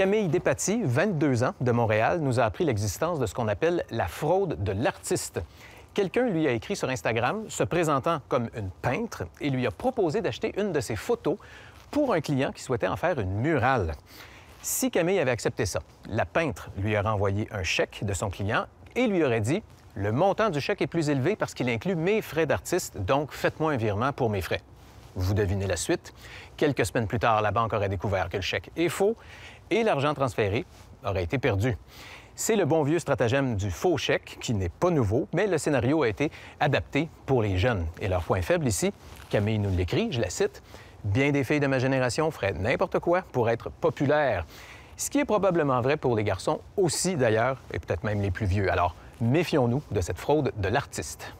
Camille Despatie, 22 ans, de Montréal, nous a appris l'existence de ce qu'on appelle la fraude de l'artiste. Quelqu'un lui a écrit sur Instagram, se présentant comme une peintre, et lui a proposé d'acheter une de ses photos pour un client qui souhaitait en faire une murale. Si Camille avait accepté ça, la peintre lui aurait envoyé un chèque de son client et lui aurait dit « Le montant du chèque est plus élevé parce qu'il inclut mes frais d'artiste, donc faites-moi un virement pour mes frais. » Vous devinez la suite. Quelques semaines plus tard, la banque aurait découvert que le chèque est faux et l'argent transféré aurait été perdu. C'est le bon vieux stratagème du faux chèque qui n'est pas nouveau, mais le scénario a été adapté pour les jeunes. Et leur point faible ici, Camille nous l'écrit, je la cite, « Bien des filles de ma génération feraient n'importe quoi pour être populaires. » Ce qui est probablement vrai pour les garçons aussi d'ailleurs, et peut-être même les plus vieux. Alors, méfions-nous de cette fraude de l'artiste.